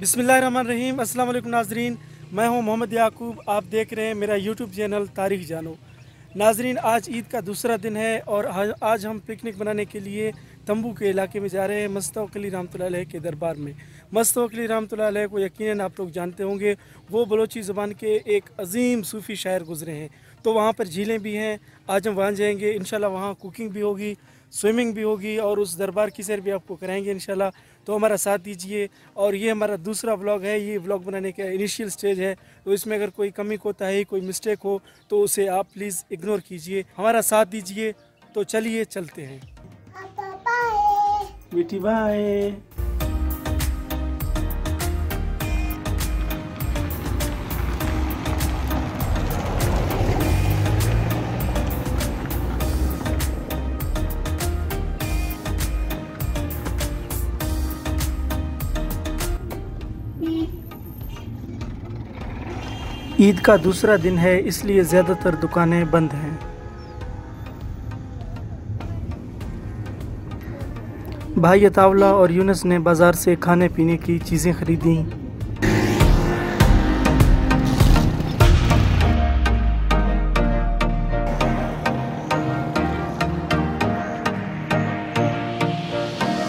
बिस्मिल्लाहिर्रहमानिर्रहीम। अस्सलाम वालेकुम नाजरीन, मैं हूं मोहम्मद याकूब। आप देख रहे हैं मेरा यूट्यूब चैनल तारीख जानो। नाजरीन, आज ईद का दूसरा दिन है और आज हम पिकनिक बनाने के लिए तंबू के इलाके में जा रहे हैं, मस्त वकली राम तुला के दरबार में। मस्त वकली राम तुला को यकीनन आप लोग जानते होंगे, वो बलोची ज़बान के एक अजीम सूफ़ी शायर गुजरे हैं। तो वहाँ पर झीलें भी हैं, आज हम वहाँ जाएँगे इंशाल्लाह। वहाँ कुकिंग भी होगी, स्विमिंग भी होगी और उस दरबार की सैर भी आपको कराएंगे इंशाल्लाह। तो हमारा साथ दीजिए। और ये हमारा दूसरा व्लॉग है, ये व्लॉग बनाने का इनिशियल स्टेज है, तो इसमें अगर कोई कमी कोताही कोई मिस्टेक हो तो उसे आप प्लीज़ इग्नोर कीजिए, हमारा साथ दीजिए। तो चलिए चलते हैं। बेटी बाय। ईद का दूसरा दिन है, इसलिए ज़्यादातर दुकानें बंद हैं। भाई यतावला और यूनस ने बाज़ार से खाने पीने की चीज़ें खरीदी।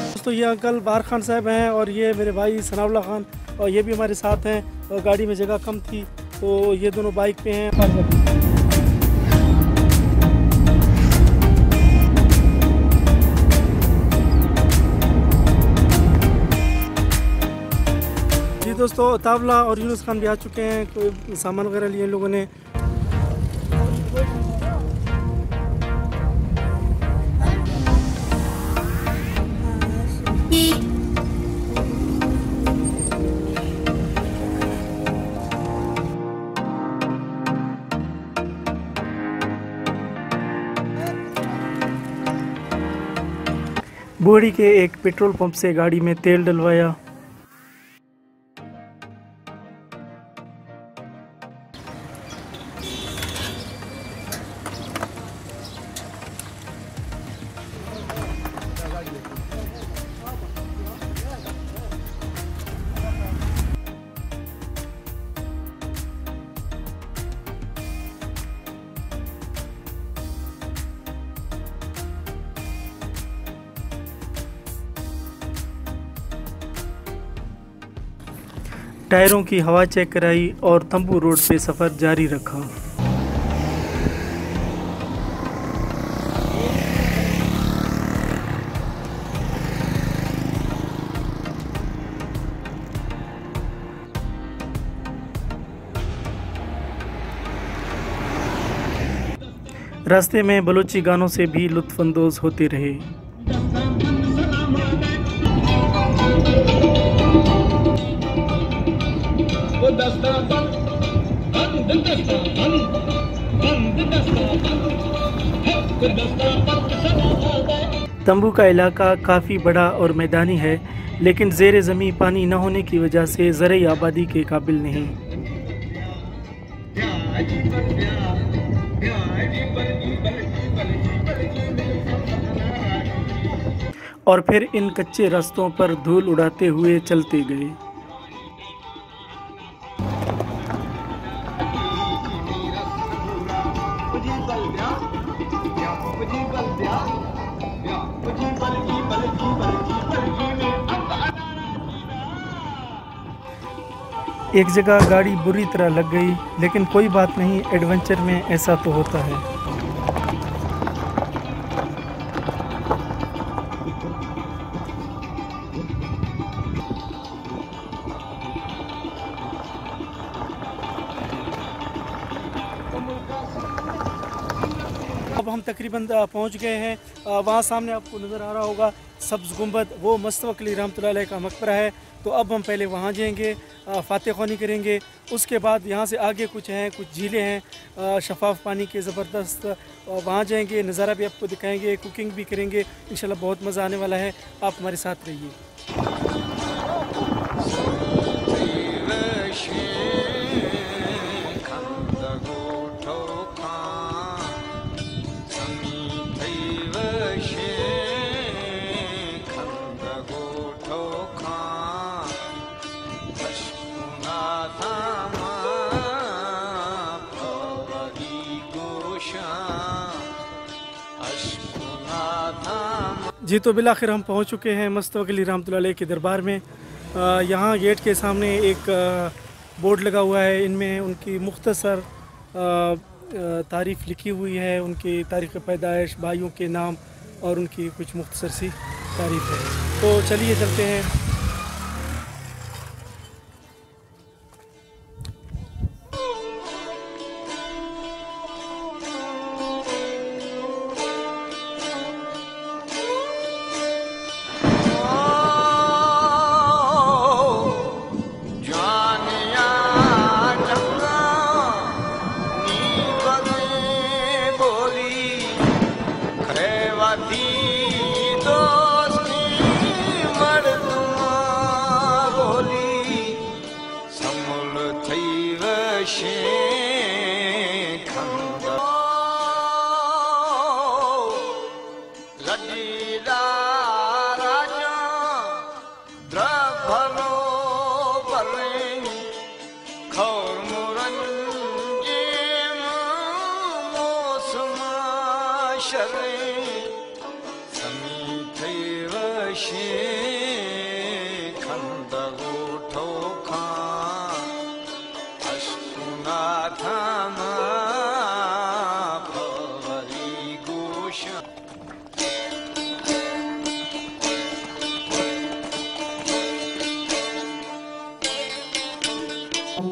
दोस्तों, ये अंकल बार खान साहब हैं और ये मेरे भाई सनावला खान, और ये भी हमारे साथ हैं। और गाड़ी में जगह कम थी तो ये दोनों बाइक पे हैं। जी दोस्तों, तबला और यूनुस खान भी आ चुके हैं, कोई सामान वगैरह लिए इन लोगों ने। बोड़ी के एक पेट्रोल पंप से गाड़ी में तेल डलवाया। टायरों की हवा चेक कराई और तंबू रोड पे सफ़र जारी रखा। रास्ते में बलोची गानों से भी लुत्फानंदोज़ होते रहे। तंबू का इलाका काफ़ी बड़ा और मैदानी है, लेकिन ज़ेर ज़मीं पानी न होने की वजह से ज़रूरी आबादी के काबिल नहीं। और फिर इन कच्चे रास्तों पर धूल उड़ाते हुए चलते गए। एक जगह गाड़ी बुरी तरह लग गई, लेकिन कोई बात नहीं, एडवेंचर में ऐसा तो होता है। अब हम तकरीबन पहुंच गए हैं। वहाँ सामने आपको नज़र आ रहा होगा सब्ज़ गुंबद, वो मस्त वकली राम तुला का मकबरा है। तो अब हम पहले वहाँ जाएंगे, फ़ातह ख़्वानी करेंगे। उसके बाद यहाँ से आगे कुछ हैं, कुछ झीलें हैं शफाफ पानी के ज़बरदस्त, वहाँ जाएंगे, नज़ारा भी आपको दिखाएंगे, कुकिंग भी करेंगे इंशाल्लाह। बहुत मज़ा आने वाला है, आप हमारे साथ रहिए। जी तो बिलाखिर हम पहुंच चुके हैं मस्त वकली राम तुला के दरबार में। यहाँ गेट के सामने एक बोर्ड लगा हुआ है, इनमें उनकी मुख्तसर तारीफ़ लिखी हुई है, उनकी तारीख़ पैदाइश, भाइयों के नाम और उनकी कुछ मुख्तसर सी तारीफ़ है। तो चलिए चलते हैं।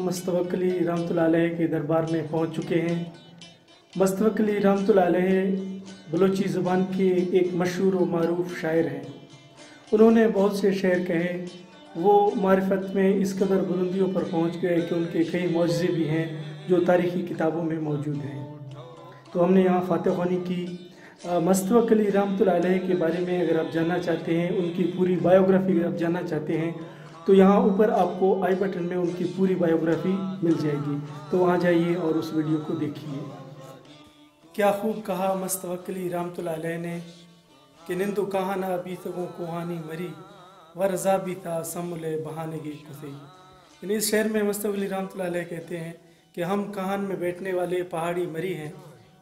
मस्त वकली रहमतुल्लाह के दरबार में पहुंच चुके हैं। मस्त वकली रहमतुल्लाह बलोची ज़ुबान के एक मशहूर व मरूफ शायर हैं। उन्होंने बहुत से शेर कहे। वो मारिफत में इस कदर बुलंदियों पर पहुंच गए कि उनके कई मौजज़े भी हैं जो तारीख़ी किताबों में मौजूद हैं। तो हमने यहाँ फ़ातह ख़वानी की। मस्त वकली रहमतुल्लाह के बारे में अगर आप जानना चाहते हैं, उनकी पूरी बायोग्राफी अगर आप जानना चाहते हैं, तो यहाँ ऊपर आपको आई बटन में उनकी पूरी बायोग्राफी मिल जाएगी। तो वहाँ जाइए और उस वीडियो को देखिए। क्या खूब कहा मस्त वकली रामतुल्लाह ने कि निंदु कहाना बीतगों कोहानी मरी वरजा भी था सम्मुले बहानगी कुसई। यानी इस शहर में मस्त वकली रामतुल्लाह कहते हैं कि हम कहान में बैठने वाले पहाड़ी मरी हैं।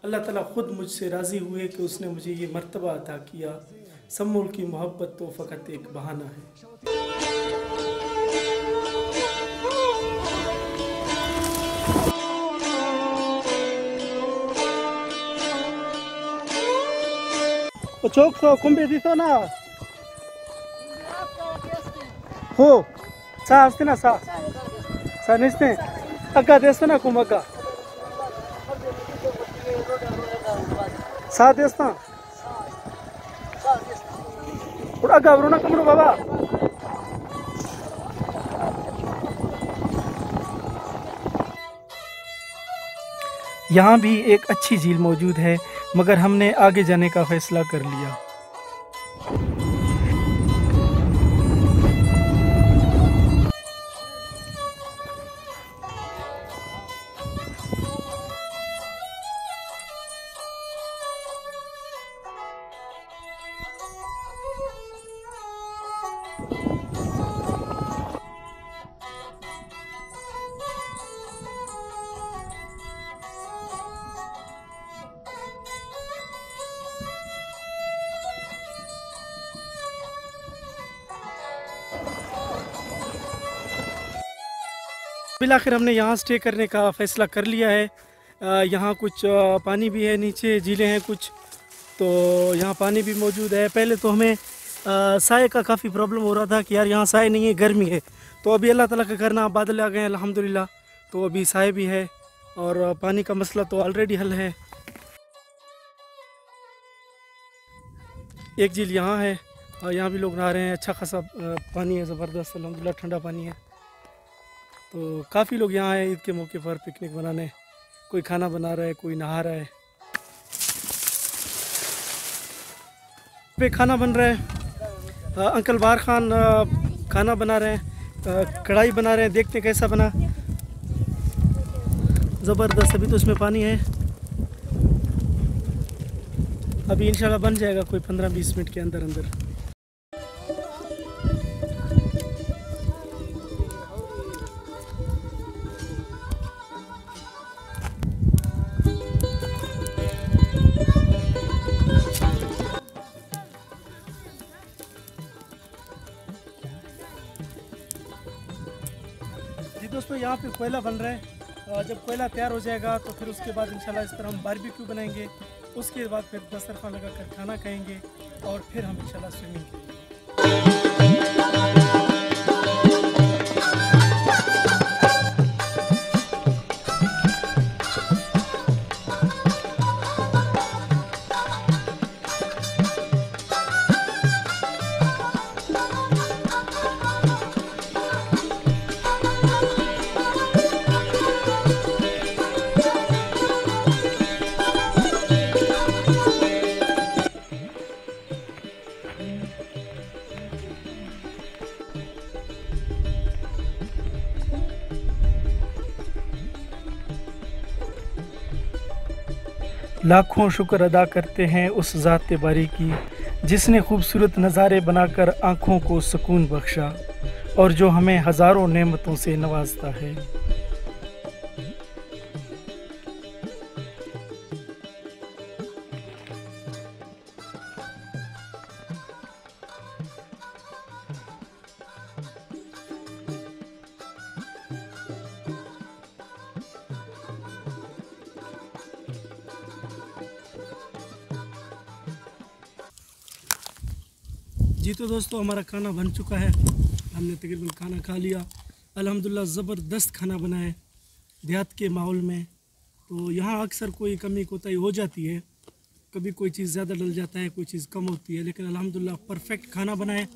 अल्लाह ताला ख़ुद मुझसे राज़ी हुए कि उसने मुझे ये मर्तबा अता किया। सम्मुल की मोहब्बत तो फ़कत एक बहाना है। चौक सो खुंबे दिसो ना हो सा हस्ते ना सा सा निस्ते अग्गा देसो ना कुम अग्गा सा देसना और अग्गा वरो ना कमरो बाबा यहाँ भी एक अच्छी झील मौजूद है, मगर हमने आगे जाने का फैसला कर लिया। बिलाखिर हमने यहाँ स्टे करने का फ़ैसला कर लिया है। यहाँ कुछ पानी भी है, नीचे झीलें हैं कुछ, तो यहाँ पानी भी मौजूद है। पहले तो हमें साए का काफ़ी प्रॉब्लम हो रहा था कि यार यहाँ साए नहीं है, गर्मी है। तो अभी अल्लाह ताला का करना बादल आ गए हैं अल्हम्दुलिल्लाह, तो अभी साए भी है और पानी का मसला तो ऑलरेडी हल है। एक झील यहाँ है और यहाँ भी लोग नहा रहे हैं। अच्छा खासा पानी है, ज़बरदस्त अल्हम्दुलिल्लाह, ठंडा पानी है। तो काफ़ी लोग यहाँ आए ईद के मौके पर पिकनिक बनाने। कोई खाना बना रहा है, कोई नहा रहा है। पे खाना बन रहा है। अंकल बार खान खाना बना रहे हैं, कढ़ाई बना रहे हैं, देखते हैं कैसा बना। ज़बरदस्त। अभी तो उसमें पानी है, अभी इंशाल्लाह बन जाएगा कोई 15-20 मिनट के अंदर अंदर। जी दोस्तों, यहाँ पे कोयला बन रहा है। जब कोयला तैयार हो जाएगा तो फिर उसके बाद इंशाल्लाह इस तरह हम बारबेक्यू बनाएंगे, उसके बाद फिर दस्तरखान लगाकर खाना खाएंगे और फिर हम इंशाल्लाह स्विमिंग करेंगे। लाखों शुक्र अदा करते हैं उस ज़ात बारी की जिसने खूबसूरत नज़ारे बनाकर आँखों को सुकून बख्शा और जो हमें हज़ारों नेमतों से नवाजता है। जी तो दोस्तों, हमारा खाना बन चुका है। हमने तकरीबन खाना खा लिया, अल्हम्दुलिल्लाह ज़बरदस्त खाना बना है देहात के माहौल में। तो यहाँ अक्सर कोई कमी कोताही हो जाती है, कभी कोई चीज़ ज़्यादा डल जाता है, कोई चीज़ कम होती है, लेकिन अल्हम्दुलिल्लाह परफेक्ट खाना बना है।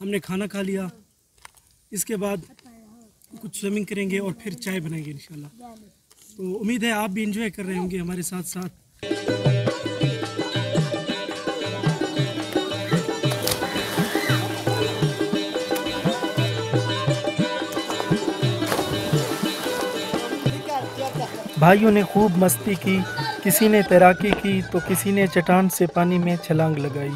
हमने खाना खा लिया, इसके बाद कुछ स्विमिंग करेंगे और फिर चाय बनाएंगे इंशाल्लाह। तो उम्मीद है आप भी इंजॉय कर रहे होंगे हमारे साथ साथ। भाइयों ने खूब मस्ती की, किसी ने तैराकी की तो किसी ने चट्टान से पानी में छलांग लगाई।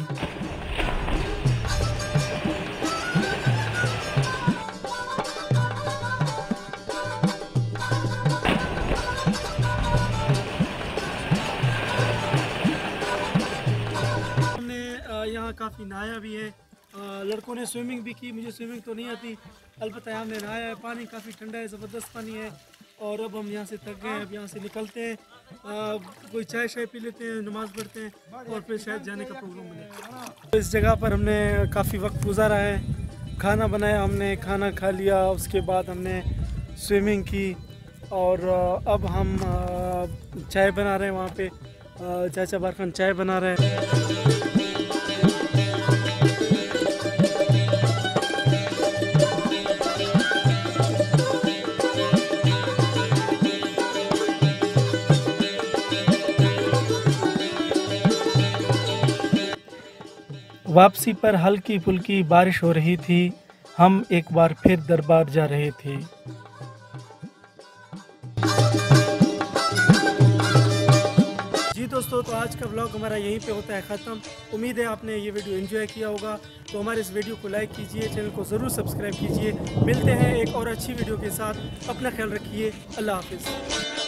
यहाँ काफ़ी नहाया भी है, लड़कों ने स्विमिंग भी की। मुझे स्विमिंग तो नहीं आती, अलबत्ता यहाँ हमने नहाया है। पानी काफ़ी ठंडा है, ज़बरदस्त पानी है। और अब हम यहाँ से थक गए हैं, अब यहाँ से निकलते हैं, कोई चाय शाय पी लेते हैं, नमाज़ पढ़ते हैं और फिर शायद जाने का प्रोग्राम बनेगा। इस जगह पर हमने काफ़ी वक्त गुजारा है, खाना बनाया, हमने खाना खा लिया, उसके बाद हमने स्विमिंग की और अब हम चाय बना रहे हैं। वहाँ पे चाचा बारखान चाय बना रहे हैं। वापसी पर हल्की फुल्की बारिश हो रही थी। हम एक बार फिर दरबार जा रहे थे। जी दोस्तों, तो आज का व्लॉग हमारा यहीं पे होता है ख़त्म। उम्मीद है आपने ये वीडियो एंजॉय किया होगा। तो हमारे इस वीडियो को लाइक कीजिए, चैनल को ज़रूर सब्सक्राइब कीजिए। मिलते हैं एक और अच्छी वीडियो के साथ। अपना ख्याल रखिए। अल्लाह हाफिज़।